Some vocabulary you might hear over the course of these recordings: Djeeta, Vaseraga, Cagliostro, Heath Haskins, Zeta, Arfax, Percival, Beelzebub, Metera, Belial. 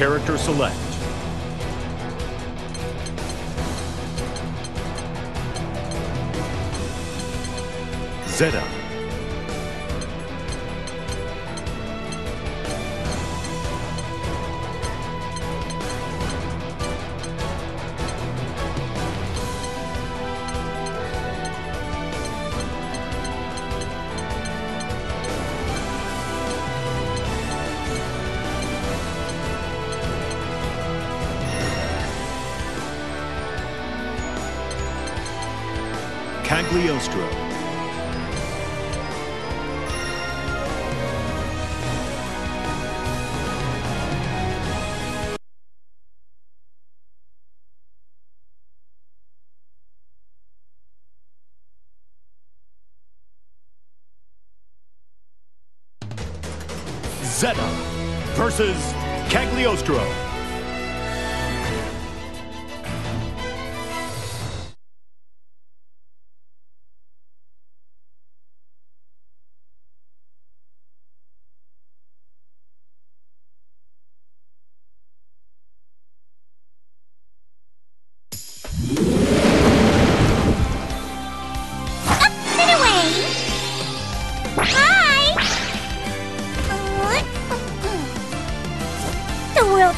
Character select. Zeta. Cagliostro. Zeta versus Cagliostro.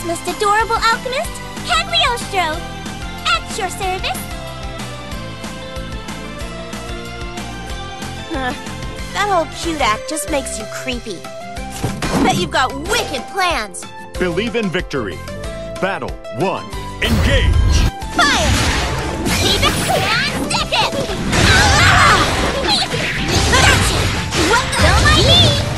Most adorable alchemist, Cagliostro! At your service! That whole cute act just makes you creepy. Bet you've got wicked plans! Believe in victory. Battle 1. Engage! Fire! Keep it and stick it! What the hell I need? Fire!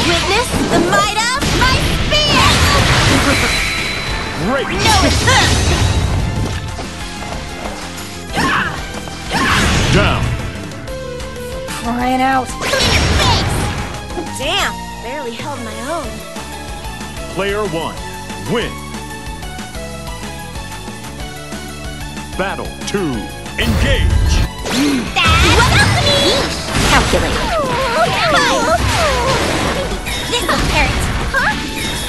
Witness the might of my spear! Great! No, it's down! Crying out! Damn! Barely held my own. Player 1, win! Battle 2, engage! That's what happened! Calculate. Fire! This will hurt. Huh?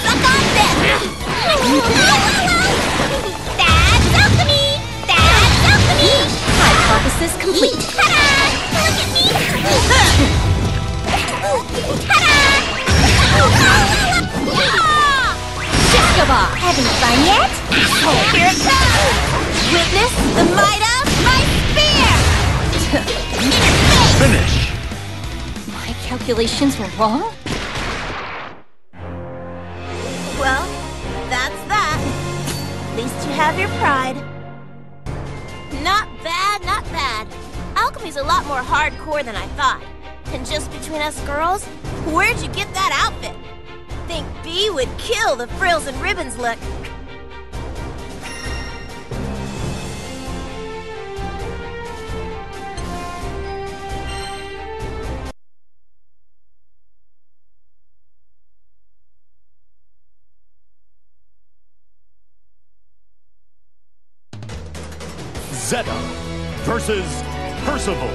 Suck on them! That's alchemy! That's alchemy! Hypothesis complete. Ta-da! Look at me! Ta-da! Shishkaba! Haven't fun yet? Here it comes! Witness the might of my spear! Finish! Calculations were wrong? Well, that's that. At least you have your pride. Not bad, not bad. Alchemy's a lot more hardcore than I thought. And just between us girls, where'd you get that outfit? Think Bee would kill the frills and ribbons look. Zeta versus Percival.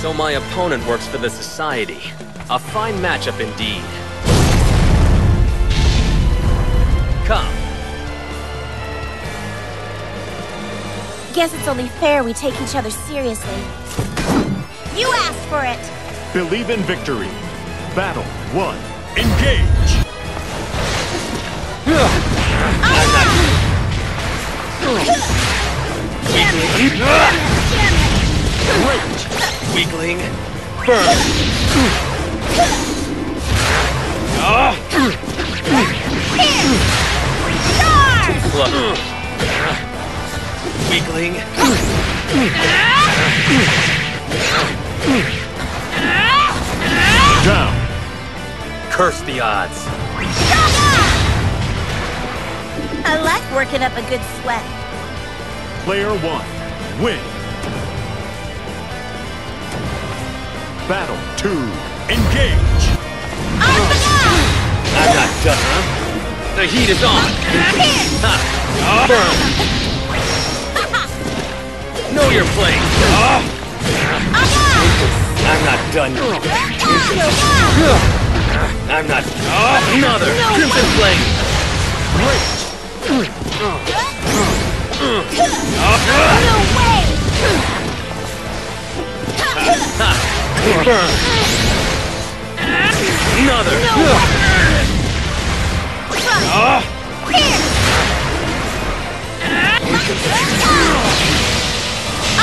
So my opponent works for the Society. A fine matchup indeed. Come. Guess it's only fair we take each other seriously. You asked for it! Believe in victory. Battle 1. Engage! Great! Weakling. Burn! Here! Charge! Weakling. Down. Curse the odds. I like working up a good sweat. Player one, win. Battle two, engage. I'm not done, huh? The heat is on. Burn. Know your place. I'm not done. I'm not. Another crimson flame. Great. No way. Burn. Another.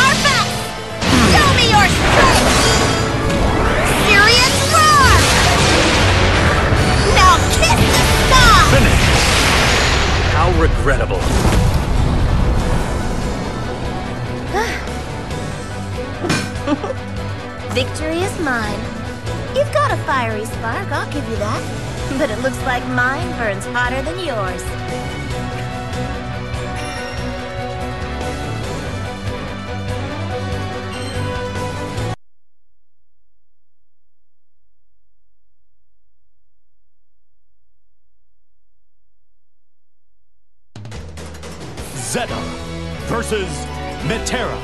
Arfax, show me your strength. Syrian roar. Now kiss the star. Finish. How regrettable. Victory is mine. You've got a fiery spark, I'll give you that. But it looks like mine burns hotter than yours. Zeta versus Metera.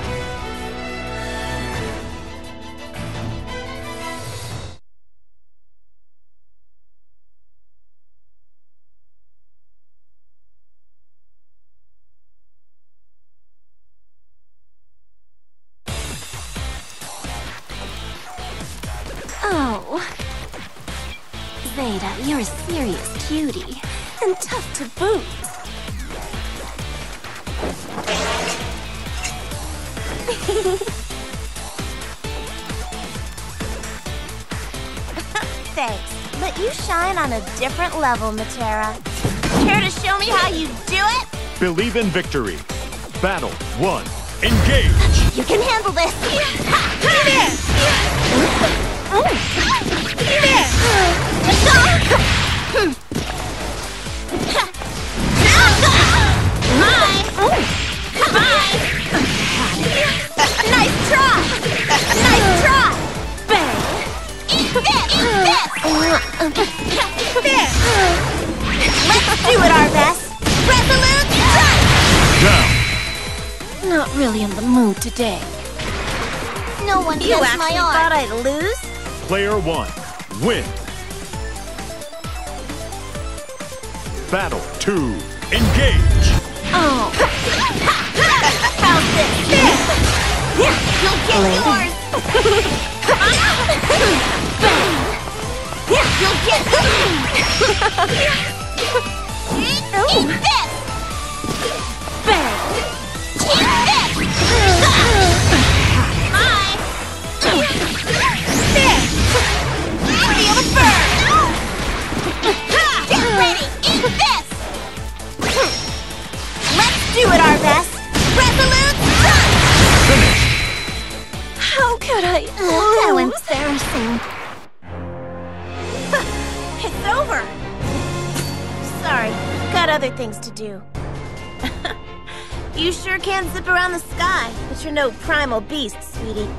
Oh. Zeta, you're a serious cutie. And tough to boot. Thanks, but you shine on a different level, Metera. Care to show me how you do it? Believe in victory. Battle one, engage. You can handle this. Come here. Nice try! Nice try! Bang! Eat this! Eat this! Let's do it our best! Resolute strike! Down! Not really in the mood today. No one touched my arm. You thought I'd lose? Player one, win. Battle two, engage! Oh! How's this? You'll get yours! Bang! You'll get yours! Eat this! Bang! Eat this! I... This! Feel the burn! Get ready! Eat this! Let's do it our best! Resolute strike! Finish! How could I? So embarrassing. It's over. Sorry, got other things to do. You sure can zip around the sky, but you're no primal beast, sweetie.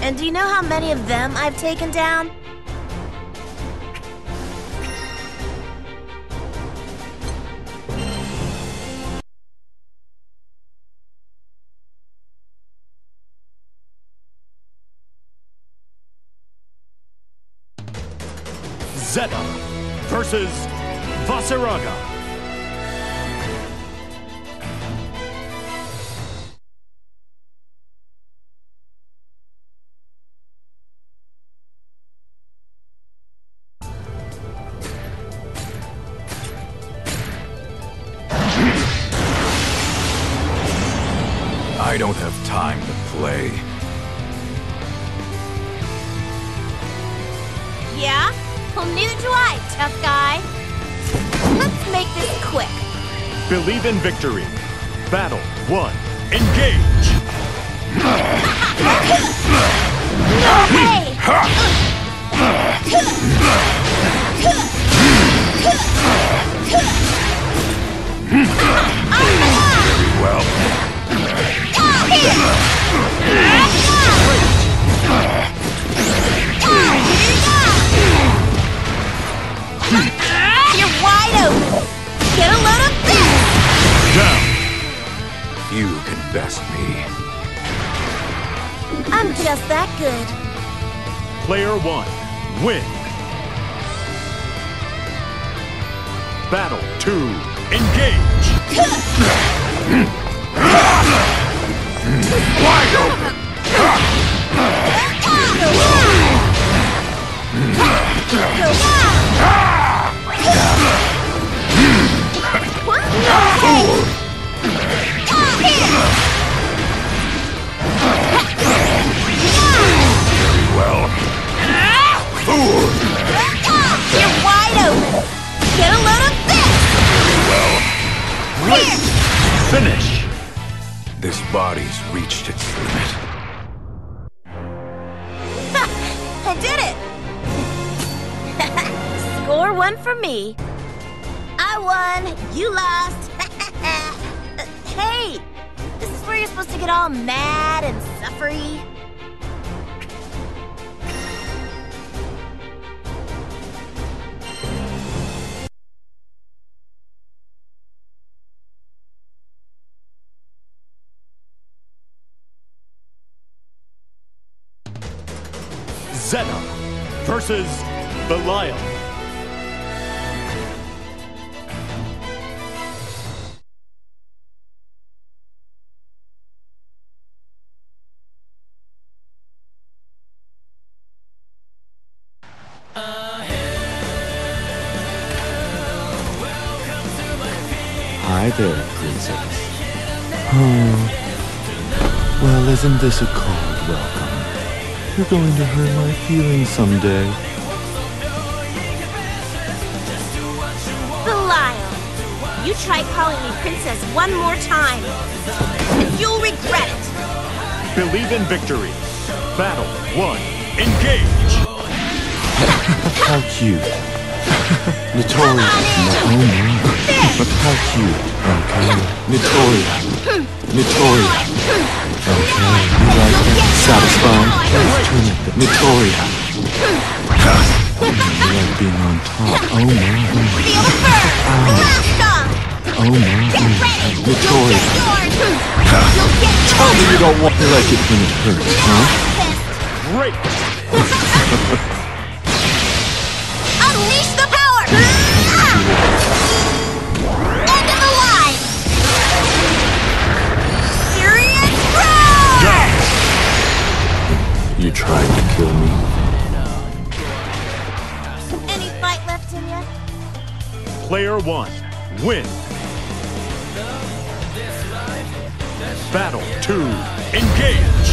And do you know how many of them I've taken down? Zeta versus Vaseraga. I don't have time to play. Yeah? Well, new to I, tough guy. Let's make this quick. Believe in victory. Battle one, engage. Very well. best me. I'm just that good. Player one, win. Battle two, engage. Well, you're wide open. Get a load of this. Well, right. Finish. This body's reached its limit. Ha! I did it. Score one for me. I won. You lost. Hey, this is where you're supposed to get all mad and suffery. Zeta versus Belial. Hi there, princess. Oh, well, isn't this a cold welcome? You're going to hurt my feelings someday. Belial, you try calling me princess one more time, and you'll regret it. Believe in victory. Battle one, engage. How cute. Notorious. But how cute. Okay. Notorious. Notorious. Okay, you like that? Satisfying? Let's turn it to Metera. You like being on top. Oh, man. Feel the burn! Blast off! Oh, man. Get ready! Metera. You'll get yours! Tell me you don't want me like it when it hurts, huh? Great! Unleash the power! End of the line! Serious round! You tried to kill me. Any fight left in you? Player one, win. Battle two, engage.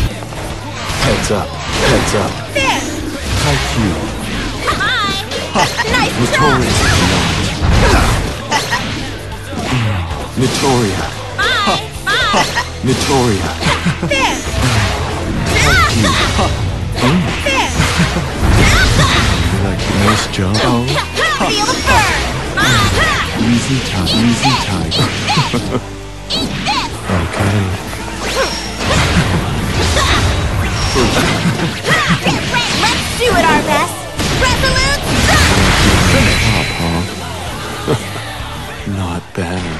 Heads up, heads up. There. How cute. Nice shot. Metera. Metera. There. Like, nice job. Feel the burn. Easy time, easy time. Okay. Get ready. Let's do it our best. Resolute stop. Finish up, huh? Not bad.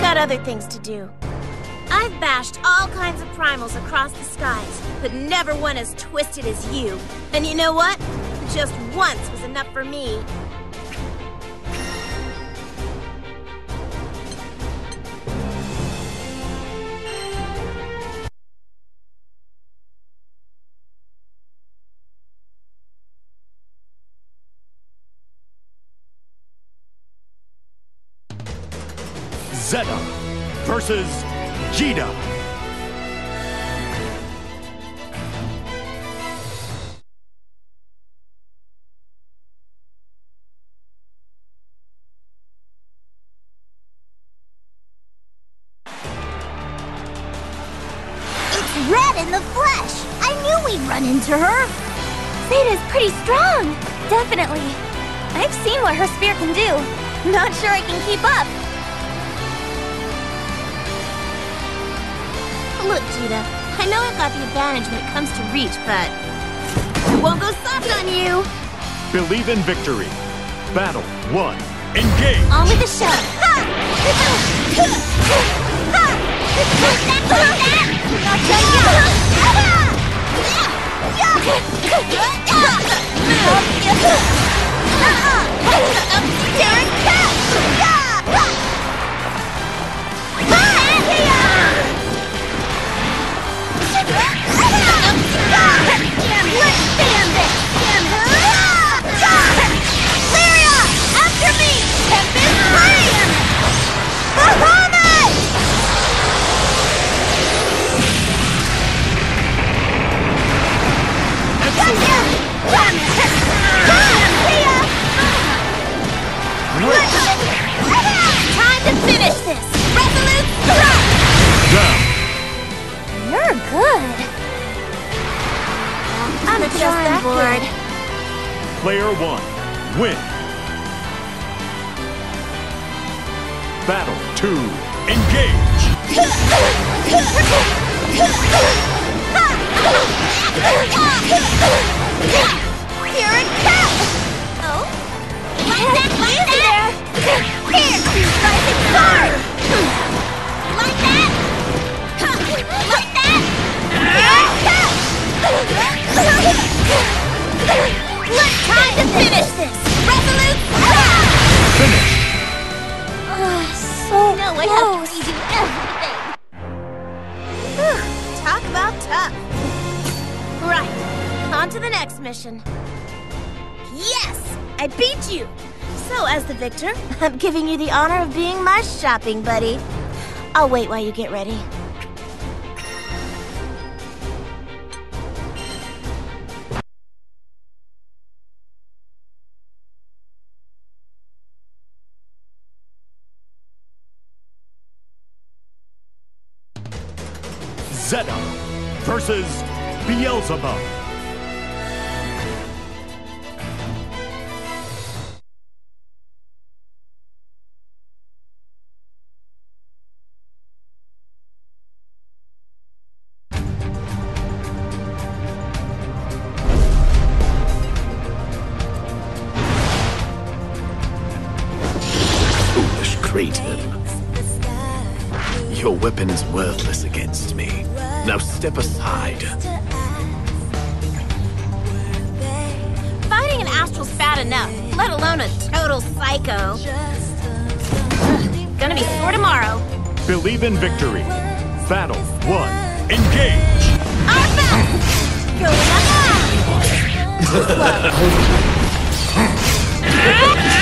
Got other things to do. I've bashed all kinds of primals across the skies, but never one as twisted as you. And you know what? Just once was enough for me. Zeta versus Djeeta. It's red in the flesh. I knew we'd run into her. Zeta's pretty strong. Definitely. I've seen what her spear can do. Not sure I can keep up. Look, Djeeta, I know I've got the advantage when it comes to reach, but I won't go soft on you! Believe in victory. Battle 1. Engage! On with the show! Time to finish this! Resolute strike! Down! You're good! I'm a drawing board. Player one, win! Battle two, engage! Here it comes! Oh? Like that! Here! Rising star! Like that! Like that! Here it comes! Let's try to finish this! Resolute star! Finished! So close! No, I have to redo everything! Talk about tough! Right! On to the next mission! Yes! I beat you! So, as the victor, I'm giving you the honor of being my shopping buddy. I'll wait while you get ready. Zeta versus Beelzebub. Your weapon is worthless against me. Now step aside. Fighting an astral's bad enough, let alone a total psycho. Gonna be sore tomorrow. Believe in victory. Battle one, engage! Our battle! Going up high!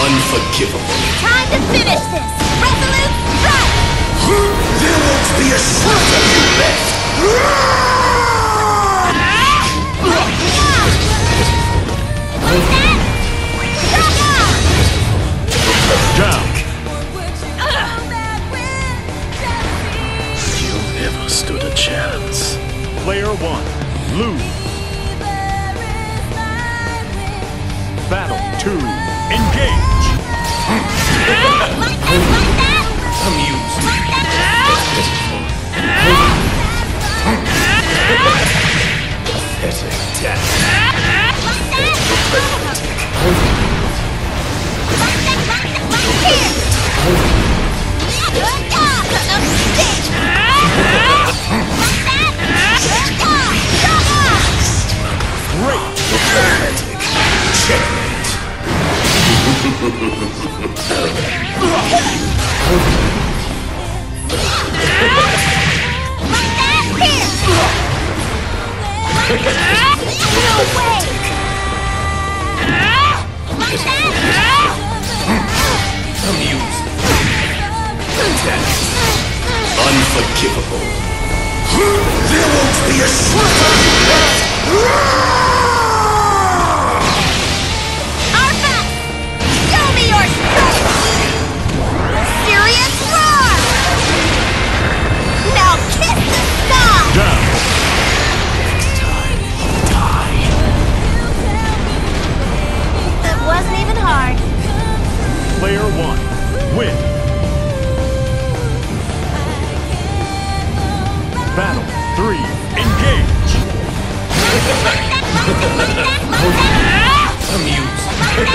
Unforgivable. Time to finish this! Resolute strike! There won't be a shot of you left! Like that! Down! You never stood a chance. Player one, lose. Battle two, engage! Like that! I'm used. Like that! Pathetic death. Like that! unforgivable. There won't be a shred left! Arfax! Show me your strength! Serious roar! Now kiss the sky! Down! Next time, you'll die. That wasn't even hard. Player one, win. Battle 3, engage! Amused. Amused. Time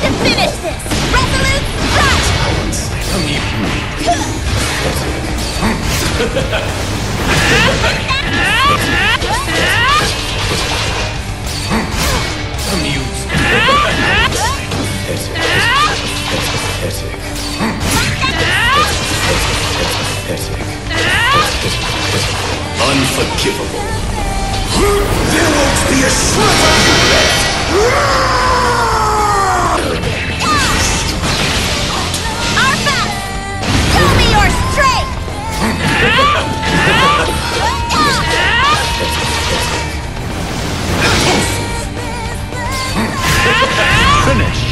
to finish this! Resolute rush! Unforgivable. There won't be a sliver left! Arfax! Show me your strength! Finish!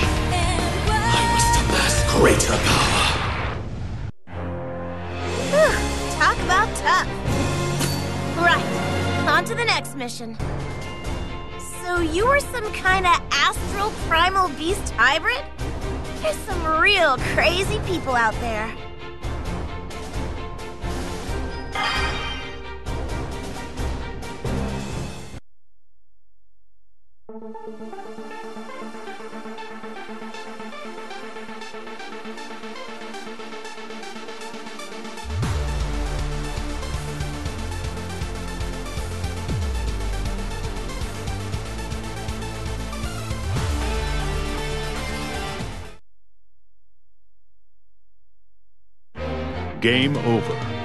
I must amass greater power. Talk about tough. Right, on to the next mission. So you were some kind of astral primal beast hybrid? There's some real crazy people out there. Game over.